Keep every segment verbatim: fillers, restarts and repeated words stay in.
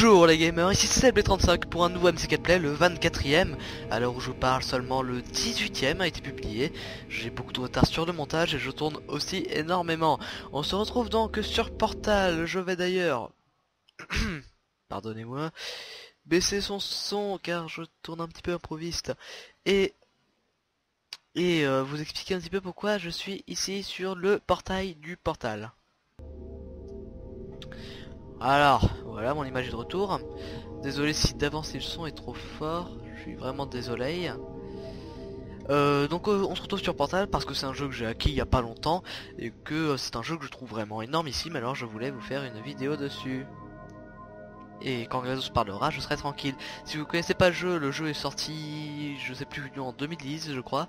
Bonjour les gamers, ici c'est C L B trente-cinq pour un nouveau M C quatre play, le vingt-quatrième. À l'heure où je vous parle, seulement le dix-huitième a été publié. J'ai beaucoup de retard sur le montage et je tourne aussi énormément. On se retrouve donc sur Portal. Je vais d'ailleurs... Pardonnez-moi. Baisser son son car je tourne un petit peu improviste. Et... Et euh, vous expliquer un petit peu pourquoi je suis ici sur le portail du Portal. Alors, voilà, mon image est de retour. Désolé si d'avance le son est trop fort, je suis vraiment désolé. Euh, donc euh, on se retrouve sur Portal parce que c'est un jeu que j'ai acquis il n'y a pas longtemps et que euh, c'est un jeu que je trouve vraiment énormissime, alors je voulais vous faire une vidéo dessus. Et quand Grézo se parlera, je serai tranquille. Si vous connaissez pas le jeu, le jeu est sorti, je sais plus, en deux mille dix je crois.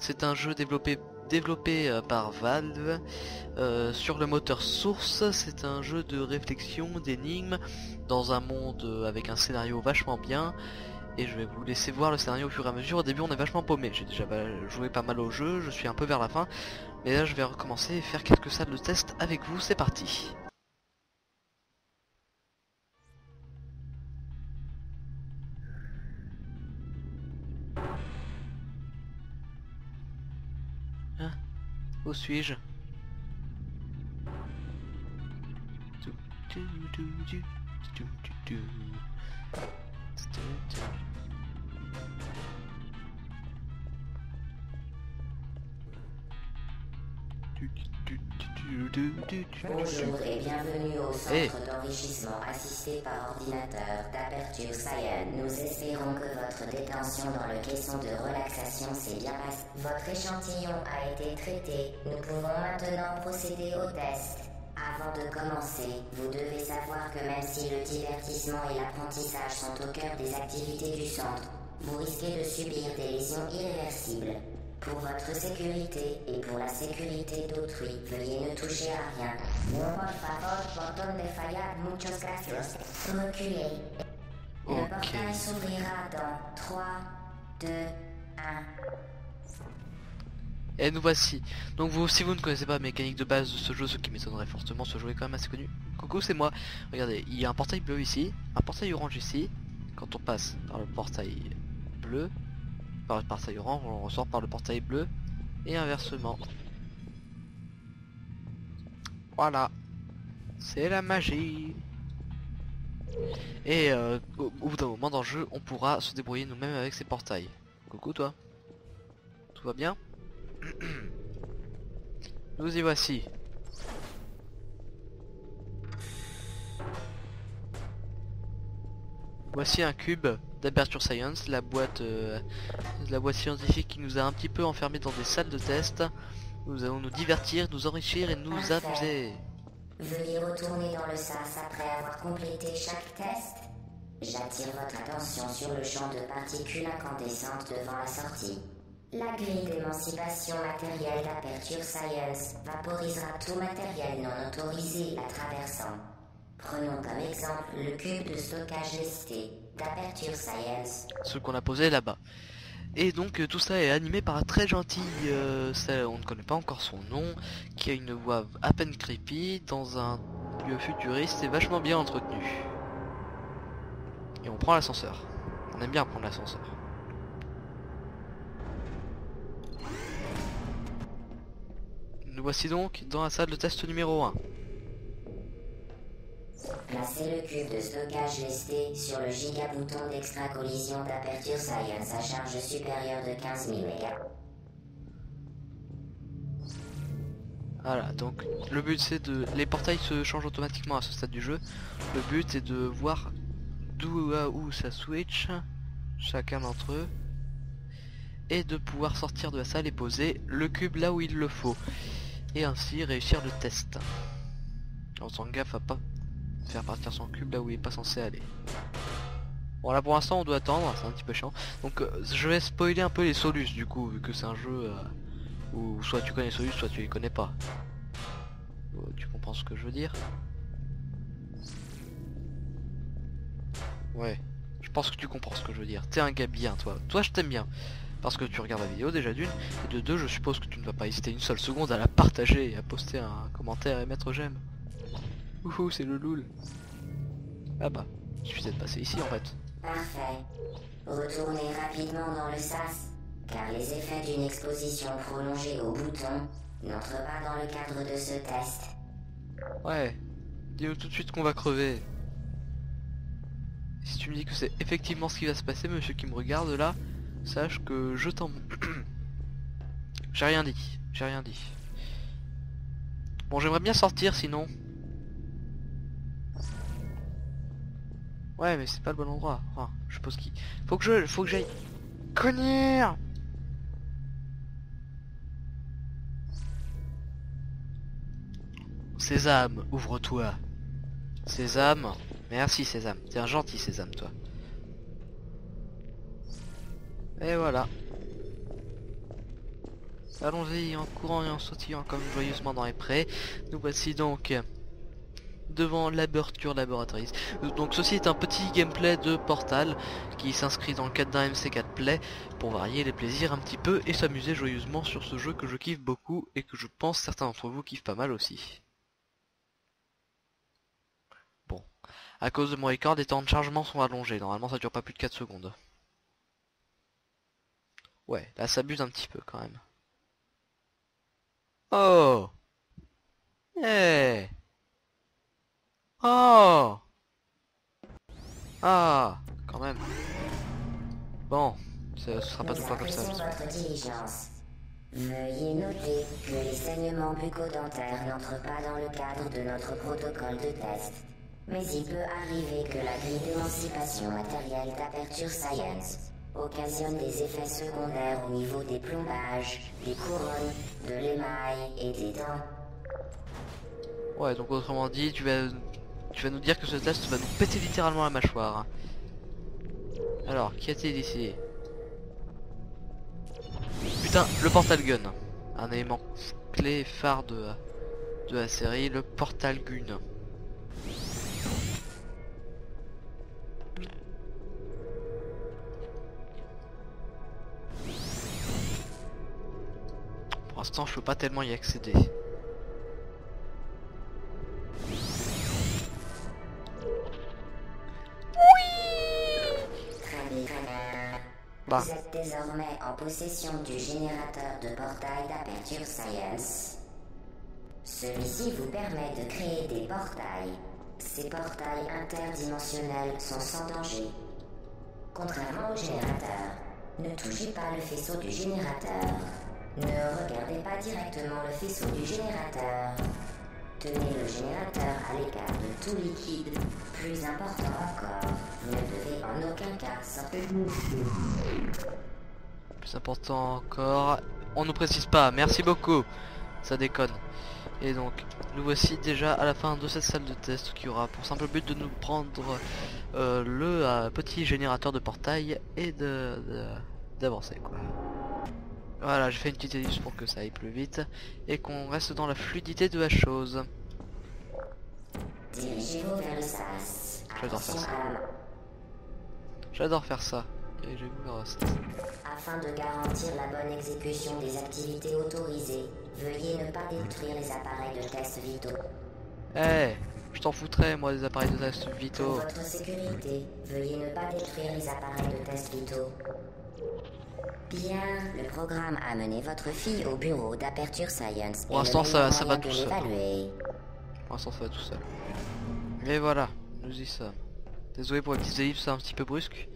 C'est un jeu développé développé par Valve euh, sur le moteur Source. C'est un jeu de réflexion, d'énigmes, dans un monde avec un scénario vachement bien. Et je vais vous laisser voir le scénario au fur et à mesure. Au début on est vachement paumé, j'ai déjà joué pas mal au jeu, je suis un peu vers la fin. Mais là je vais recommencer et faire quelques salles de test avec vous, c'est parti. Où suis-je? Bonjour et bienvenue au centre hey. d'enrichissement assisté par ordinateur d'Aperture Cyan. Nous espérons que votre détention dans le caisson de relaxation s'est bien passée. Votre échantillon a été traité. Nous pouvons maintenant procéder au test. Avant de commencer, vous devez savoir que même si le divertissement et l'apprentissage sont au cœur des activités du centre, vous risquez de subir des lésions irréversibles. Pour votre sécurité et pour la sécurité d'autrui, veuillez ne toucher à rien. Por favor, botón de fallar, muchas gracias. Reculez. Le portail s'ouvrira dans trois, deux, un. Et nous voici. Donc vous, si vous ne connaissez pas la mécanique de base de ce jeu, ce qui m'étonnerait fortement, ce jeu est quand même assez connu. Coucou, c'est moi. Regardez, il y a un portail bleu ici, un portail orange ici. Quand on passe par le portail bleu, par le portail orange, on ressort par le portail bleu et inversement. Voilà, c'est la magie. Et euh, au, au bout d'un moment dans le jeu, on pourra se débrouiller nous-mêmes avec ces portails. Coucou toi, tout va bien? Nous y voici. Voici un cube d'Aperture Science, la boîte euh, la boîte scientifique qui nous a un petit peu enfermés dans des salles de test. Nous allons nous divertir, nous enrichir et nous Parfait. amuser. Veuillez retourner dans le sas après avoir complété chaque test. J'attire votre attention sur le champ de particules incandescentes devant la sortie. La grille d'émancipation matérielle d'Aperture Science vaporisera tout matériel non autorisé la traversant. Prenons comme exemple le cube de stockage lesté d'Aperture Science, ce qu'on a posé là-bas. Et donc euh, tout ça est animé par un très gentil, euh, ça, on ne connaît pas encore son nom, qui a une voix à peine creepy, dans un lieu futuriste et vachement bien entretenu. Et on prend l'ascenseur. On aime bien prendre l'ascenseur. Nous voici donc dans la salle de test numéro un. Placez le cube de stockage lesté sur le gigabouton d'extra-collision d'Aperture Science à charge supérieure de quinze mille mégas. Voilà, donc le but c'est de... Les portails se changent automatiquement à ce stade du jeu. Le but est de voir d'où à où ça switch, chacun d'entre eux. Et de pouvoir sortir de la salle et poser le cube là où il le faut. Et ainsi réussir le test. On s'en gaffe à pas faire partir son cube là où il est pas censé aller. Bon, là pour l'instant on doit attendre, c'est un petit peu chiant. Donc euh, je vais spoiler un peu les solus du coup, vu que c'est un jeu euh, où soit tu connais les solus, soit tu les connais pas. Oh, tu comprends ce que je veux dire? Ouais, je pense que tu comprends ce que je veux dire. T'es un gars bien toi, toi je t'aime bien. Parce que tu regardes la vidéo déjà d'une, et de deux je suppose que tu ne vas pas hésiter une seule seconde à la partager, et à poster un commentaire et mettre j'aime. Ouh, c'est le loul. Ah bah, Il suffisait de passer ici en fait. Parfait. Retournez rapidement dans le sas, car les effets d'une exposition prolongée au bouton n'entrent pas dans le cadre de ce test. Ouais, dis-nous tout de suite qu'on va crever. Si tu me dis que c'est effectivement ce qui va se passer, monsieur qui me regarde là, sache que je t'en... J'ai rien dit, j'ai rien dit. Bon, j'aimerais bien sortir sinon. Ouais, mais c'est pas le bon endroit. Enfin, je suppose qu'il... Faut que je... Faut que j'aille... Connard ! Sésame, ouvre-toi. Sésame. Merci Sésame. T'es un gentil Sésame, toi. Et voilà. Allons-y en courant et en sautillant comme joyeusement dans les prés. Nous voici donc... devant l'aberture laboratrice. Donc ceci est un petit gameplay de Portal qui s'inscrit dans le cadre d'un M C quatre play pour varier les plaisirs un petit peu et s'amuser joyeusement sur ce jeu que je kiffe beaucoup et que je pense certains d'entre vous kiffent pas mal aussi. Bon, à cause de mon record, les temps de chargement sont allongés, normalement ça dure pas plus de quatre secondes. Ouais, là ça abuse un petit peu quand même. Oh hey. Oh. Ah, quand même. Bon, ce sera pas tout le temps comme ça. Votre diligence. Veuillez noter que les saignements bucco-dentaires n'entrent pas dans le cadre de notre protocole de test. Mais il peut arriver que la grille d'émancipation matérielle d'Aperture Science occasionne des effets secondaires au niveau des plombages, des couronnes, de l'émail et des dents. Ouais, donc autrement dit, tu vas... Tu vas nous dire que ce test va nous péter littéralement la mâchoire. Alors, qu'y a-t-il ici? Putain, le portal gun. Un élément clé phare de, de la série, le portal gun. Pour l'instant, je peux pas tellement y accéder. Bah. Vous êtes désormais en possession du générateur de portail d'Aperture Science. Celui-ci vous permet de créer des portails. Ces portails interdimensionnels sont sans danger. Contrairement au générateur, ne touchez pas le faisceau du générateur. Ne regardez pas directement le faisceau du générateur. Tenez le générateur à l'écart de tout liquide. Plus important encore, vous ne devez en aucun cas sortir. Plus important encore, on ne précise pas, merci beaucoup. Ça déconne. Et donc, nous voici déjà à la fin de cette salle de test qui aura pour simple but de nous prendre euh, le euh, petit générateur de portail et de d'avancer quoi. Voilà, j'ai fait une petite ellipse pour que ça aille plus vite et qu'on reste dans la fluidité de la chose. Dirigez-vous vers le sas. J'adore faire ça. J'adore faire ça. Dirigez-vous vers le sas. Afin de garantir la bonne exécution des activités autorisées, veuillez ne pas détruire les appareils de test vitaux. Eh, hey, je t'en foutrais moi des appareils de test vitaux. Pour votre sécurité, veuillez ne pas détruire les appareils de test vitaux. Bien, le programme a mené votre fille au bureau d'Aperture Science. Pour l'instant, ça, ça va tout seul. Pour l'instant, ça va tout seul. Et voilà, nous y sommes. Désolé pour les petites ellipses, c'est un petit peu brusque.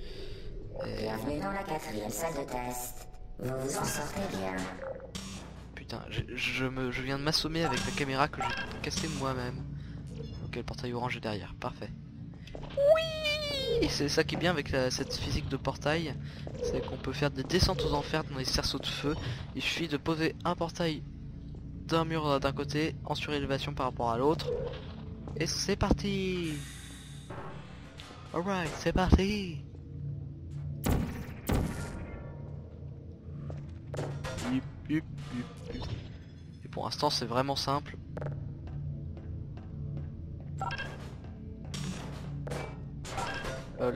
Et... bienvenue dans la quatrième salle de test. Vous vous en sortez bien. Putain, je, je, me, je viens de m'assommer avec la caméra que j'ai cassée moi-même. Ok, le portail orange est derrière, parfait. Oui, c'est ça qui est bien avec la, cette physique de portail, c'est qu'on peut faire des descentes aux enfers dans les cerceaux de feu. Il suffit de poser un portail d'un mur d'un côté en surélévation par rapport à l'autre. Et c'est parti. Alright, c'est parti. Et pour l'instant c'est vraiment simple.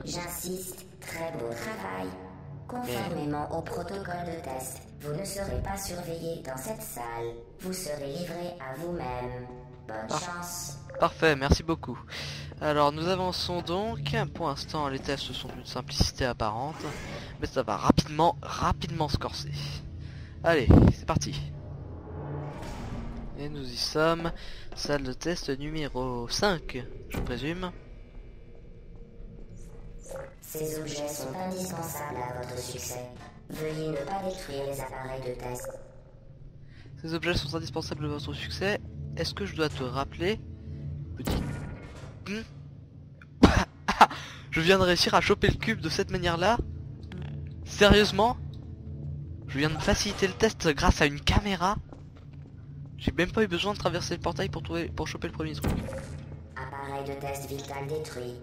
J'insiste, très beau travail. Conformément au protocole de test, vous ne serez pas surveillé dans cette salle. Vous serez livré à vous-même. Bonne chance. Parfait, merci beaucoup. Alors nous avançons donc, pour l'instant les tests sont d'une simplicité apparente, mais ça va rapidement, rapidement se corser. Allez, c'est parti. Et nous y sommes, salle de test numéro cinq, je présume. Ces objets sont indispensables à votre succès. Veuillez ne pas détruire les appareils de test. Ces objets sont indispensables à votre succès. Est-ce que je dois te rappeler, petit... Je viens de réussir à choper le cube de cette manière-là? Sérieusement? Je viens de faciliter le test grâce à une caméra. J'ai même pas eu besoin de traverser le portail pour trouver, pour choper le premier truc. Appareil de test vital détruit.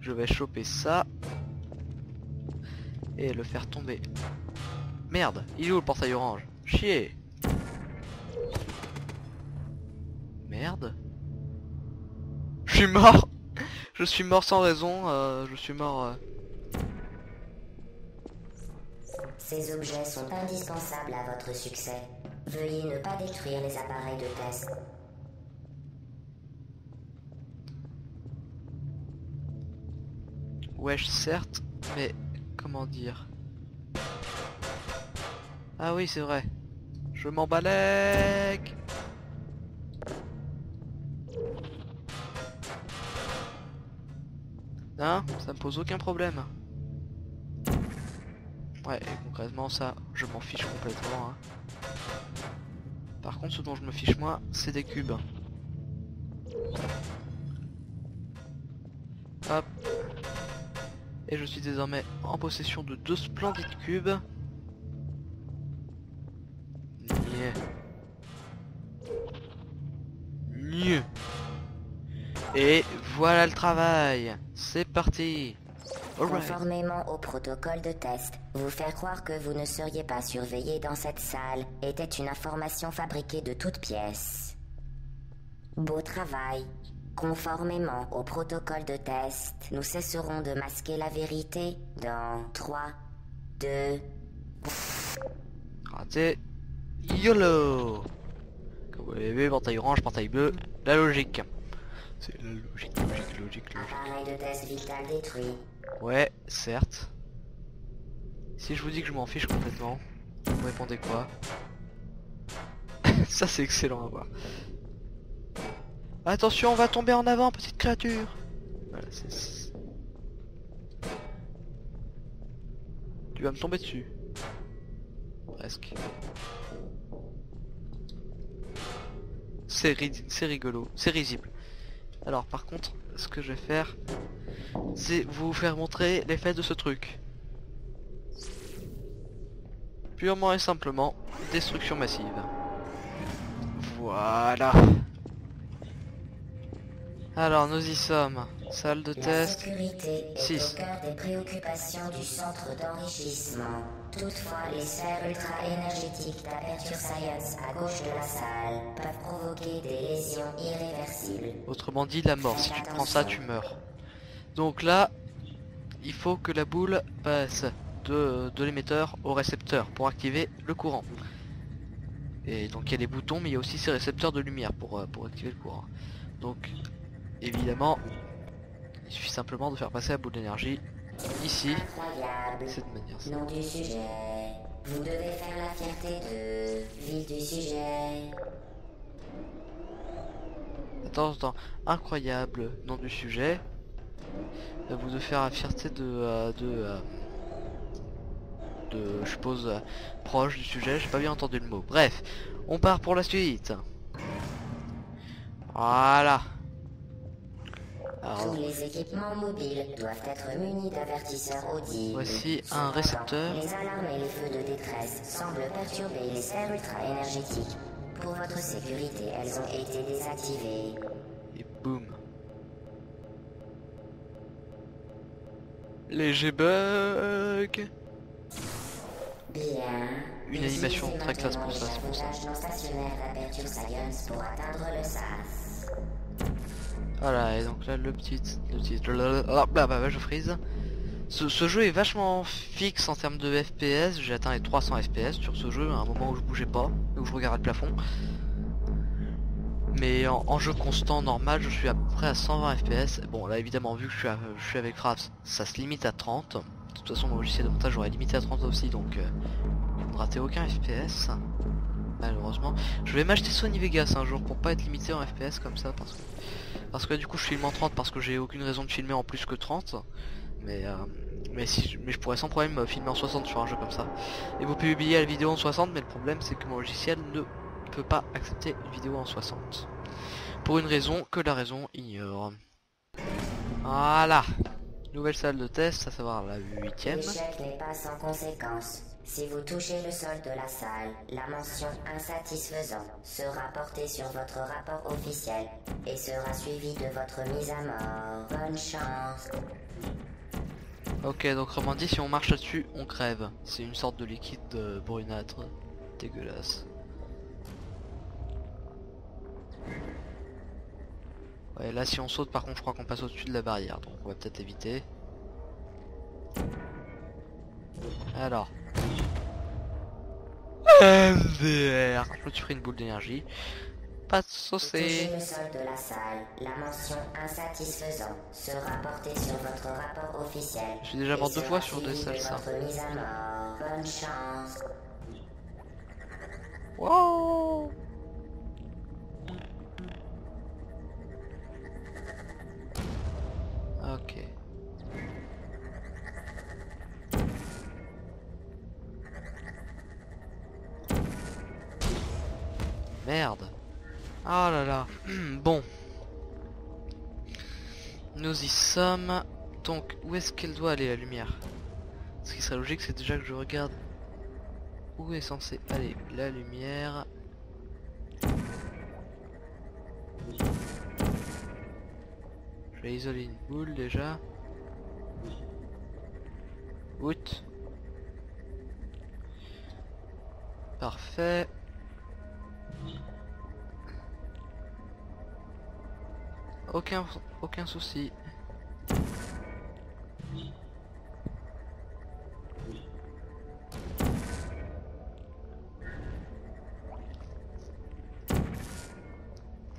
Je vais choper ça et le faire tomber. Merde, il est où le portail orange? Chier. Merde. Je suis mort. Je suis mort sans raison. Euh, je suis mort. Euh... Ces objets sont indispensables à votre succès. Veuillez ne pas détruire les appareils de test. Wesh, certes, mais comment dire? Ah oui, c'est vrai. Je m'en balèque. Hein? Ça me pose aucun problème. Ouais, et concrètement ça, je m'en fiche complètement. Hein. Par contre, ce dont je me fiche moi, c'est des cubes. Hop. Et je suis désormais en possession de deux splendides cubes. Nier. Et voilà le travail. C'est parti. Conformément au protocole de test, vous faire croire que vous ne seriez pas surveillé dans cette salle était une information fabriquée de toutes pièces. Beau travail. Conformément au protocole de test, nous cesserons de masquer la vérité dans trois, deux... Raté. YOLO. Comme vous l'avez vu, portail orange, portail bleu, la logique. C'est la logique, logique, logique, logique. Appareil de test vital détruit. Ouais, certes. Si je vous dis que je m'en fiche complètement, vous me répondez quoi? Ça c'est excellent à voir. Attention, on va tomber en avant, petite créature. Voilà, c'est... Tu vas me tomber dessus. Presque. C'est ri... c'est rigolo, c'est risible. Alors par contre, ce que je vais faire, c'est vous faire montrer l'effet de ce truc. Purement et simplement, destruction massive. Voilà. Alors nous y sommes. Salle de test. La sécurité est au cœur des préoccupations du centre d'enrichissement. Toutefois, les sphères ultra-énergétiques d'Aperture Science à gauche de la salle peuvent provoquer des lésions irréversibles. Autrement dit, la mort. Si tu prends ça, tu meurs. Donc là, il faut que la boule passe de, de l'émetteur au récepteur pour activer le courant. Et donc il y a des boutons, mais il y a aussi ces récepteurs de lumière pour, pour activer le courant. Donc évidemment, il suffit simplement de faire passer la boule d'énergie ici, de cette manière. Nom du sujet. Vous devez faire la fierté de vie du sujet. Attends, attends. Incroyable nom du sujet. Vous devez faire la fierté de, euh, de, euh, de, je suppose, euh, proche du sujet. J'ai pas bien entendu le mot. Bref, on part pour la suite. Voilà. Alors, tous les équipements mobiles doivent être munis d'avertisseurs audibles. Voici un récepteur. Les alarmes et les feux de détresse semblent perturber les sphères ultra-énergétiques. Pour votre sécurité, elles ont été désactivées. Et boum. Léger bug. Bien. Une animation très classe pour ça, c'est pour ça. Voilà, et donc là le petit, le petit, blablabla, blablabla, je frise. Ce, ce jeu est vachement fixe en termes de F P S. J'ai atteint les trois cents F P S sur ce jeu à un moment où je bougeais pas, où je regardais le plafond. mais en, en jeu constant normal je suis à peu près à cent vingt F P S. Bon là évidemment vu que je suis, à, je suis avec Fraps, ça se limite à trente. De toute façon mon logiciel de montage j'aurais limité à trente aussi, donc euh, vous ne ratez aucun F P S malheureusement. Je vais m'acheter Sony Vegas un jour pour pas être limité en F P S comme ça, parce que parce que là, du coup je filme en trente parce que j'ai aucune raison de filmer en plus que trente. Mais, euh, mais, si, mais je pourrais sans problème filmer en soixante sur un jeu comme ça. Et vous pouvez publier la vidéo en soixante, mais le problème c'est que mon logiciel ne peut pas accepter une vidéo en soixante. Pour une raison que la raison ignore. Voilà. Nouvelle salle de test, à savoir la huitième. L'échec n'est pas sans conséquence. Si vous touchez le sol de la salle, la mention insatisfaisant sera portée sur votre rapport officiel et sera suivie de votre mise à mort. Bonne chance. Ok, donc autrement dit, si on marche là-dessus, on crève. C'est une sorte de liquide euh, brunâtre, dégueulasse. Ouais, là si on saute, par contre, je crois qu'on passe au-dessus de la barrière, donc on va peut-être éviter. Alors. M D R. Je me suis pris une boule d'énergie. Pas de saucée. Le sol de la salle, la mention insatisfaisant sera portée sur votre rapport officiel. Je suis déjà mort deux fois sur deux salles ça. Bonne chance. Wow. Ok. Merde. Ah là là, bon. Nous y sommes. Donc, où est-ce qu'elle doit aller la lumière? Ce qui serait logique, c'est déjà que je regarde où est censée aller la lumière. Je vais isoler une boule déjà. Out. Parfait. Aucun, aucun souci.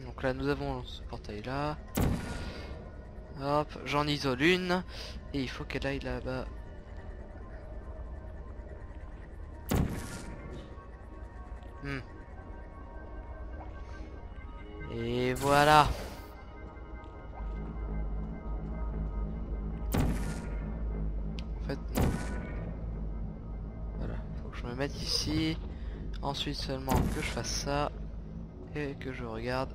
Donc là nous avons ce portail là. Hop, j'en isole une. Et il faut qu'elle aille là-bas. Hmm. Et voilà. Ici, ensuite seulement que je fasse ça et que je regarde,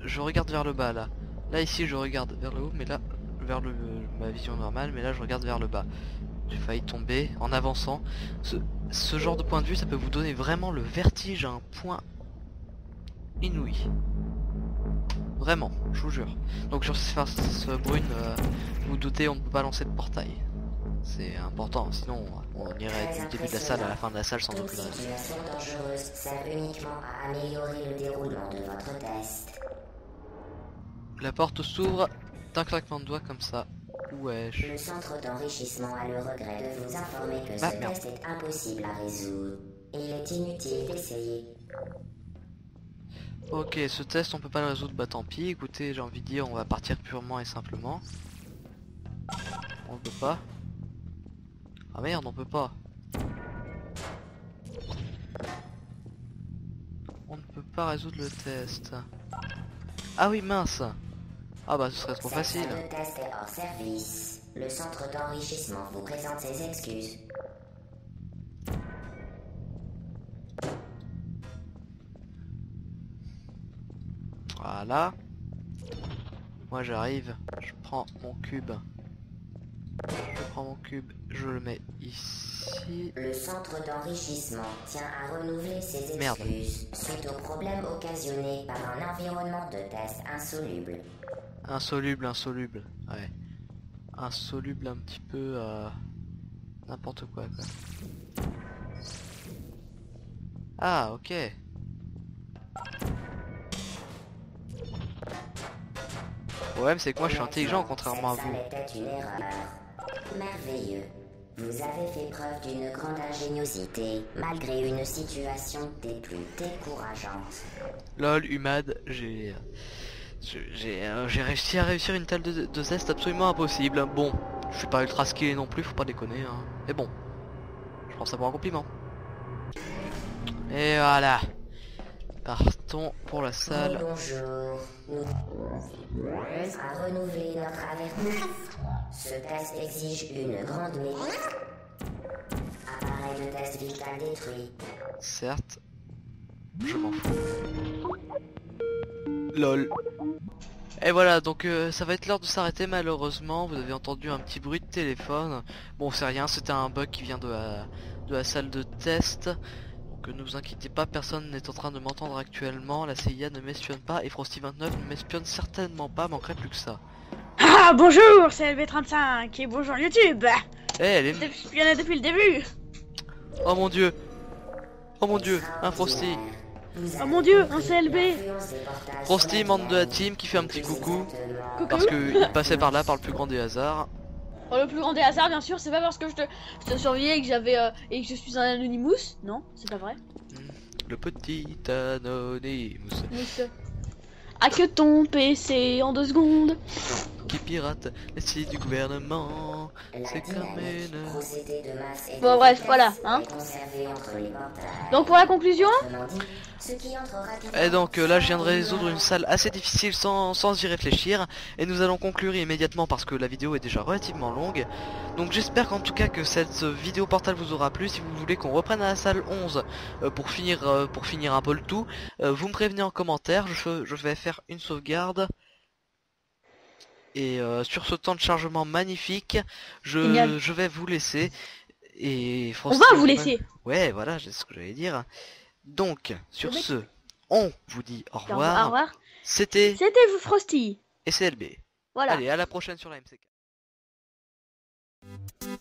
je regarde vers le bas là. Là ici je regarde vers le haut, mais là vers le ma vision normale, mais là je regarde vers le bas. J'ai failli tomber en avançant. Ce, ce genre de point de vue, ça peut vous donner vraiment le vertige à un point inouï. Vraiment, je vous jure. Donc sur ces faces brunes, euh, vous, vous doutez, on ne peut pas lancer de portail. C'est important, sinon on irait du début de la salle à la fin de la salle sans aucune raison. La porte s'ouvre d'un claquement de doigts comme ça. Ouais. Le centre d'enrichissement a le regret de vous informer que ce test est impossible à résoudre. Il est inutile d'essayer. Ok, ce test on peut pas le résoudre, bah tant pis. Écoutez, j'ai envie de dire, on va partir purement et simplement. On peut pas. Ah merde, on peut pas. On ne peut pas résoudre le test. Ah oui, mince. Ah bah ce serait trop facile. Le test est hors service. Le centre d'enrichissement vous présente ses excuses. Voilà. Moi j'arrive. Je prends mon cube. Je prends mon cube, je le mets ici. Le centre d'enrichissement tient à renouveler ses excuses suite aux problèmes occasionnés par un environnement de test insoluble. Insoluble, insoluble, ouais. Insoluble un petit peu euh, n'importe quoi, quoi. Ah, ok. Le problème c'est que moi je suis intelligent contrairement à vous. Merveilleux. Vous avez fait preuve d'une grande ingéniosité, malgré une situation des plus décourageantes. Lol, Humad, j'ai... J'ai euh, réussi à réussir une telle de, de zeste absolument impossible. Bon, je suis pas ultra skillé non plus, faut pas déconner. Hein. Mais bon, je pense avoir un compliment. Et voilà. Partons pour la salle. Oui, bonjour. Nous à renouveler notre avertissement. Ce test exige une grande mérite. Appareil de test vital détruit. Certes, je m'en fous. Lol. Et voilà, donc euh, ça va être l'heure de s'arrêter malheureusement. Vous avez entendu un petit bruit de téléphone. Bon, c'est rien, c'était un bug qui vient de la, de la salle de test. Donc ne vous inquiétez pas, personne n'est en train de m'entendre actuellement. La C I A ne m'espionne pas et Frosty vingt-neuf ne m'espionne certainement pas, manquerait plus que ça. Ah bonjour, c'est L B trente-cinq et bonjour YouTube. Eh, elle est espionnée depuis le début. Oh mon dieu. Oh mon dieu, un Frosty. Oh mon dieu, un C L B. Frosty, membre de la team, qui fait un petit coucou, coucou. Parce qu'il passait par là par le plus grand des hasards. Oh, le plus grand des hasards, bien sûr, c'est pas parce que je te, je te surveillais et que j'avais euh, et que je suis un anonymous. Non, c'est pas vrai. Le petit anonymous. Mousse. Hack ton P C en deux secondes. Qui pirate les sites du gouvernement. C'est quand même... Bon bref, voilà, hein. Donc pour la conclusion. Et donc là je viens de résoudre une salle assez difficile sans, sans y réfléchir. Et nous allons conclure immédiatement parce que la vidéo est déjà relativement longue. Donc j'espère qu'en tout cas que cette vidéo Portal vous aura plu. Si vous voulez qu'on reprenne à la salle onze pour finir, pour finir un peu le tout, vous me prévenez en commentaire, je, je vais faire une sauvegarde. Et euh, sur ce temps de chargement magnifique, je, je vais vous laisser. Et on va vous laisser. Ouais, voilà, c'est ce que j'allais dire. Donc, sur oui. ce, on vous dit au revoir. Au revoir. C'était C'était vous Frosty et C L B. Voilà. Allez, à la prochaine sur la M C quatre.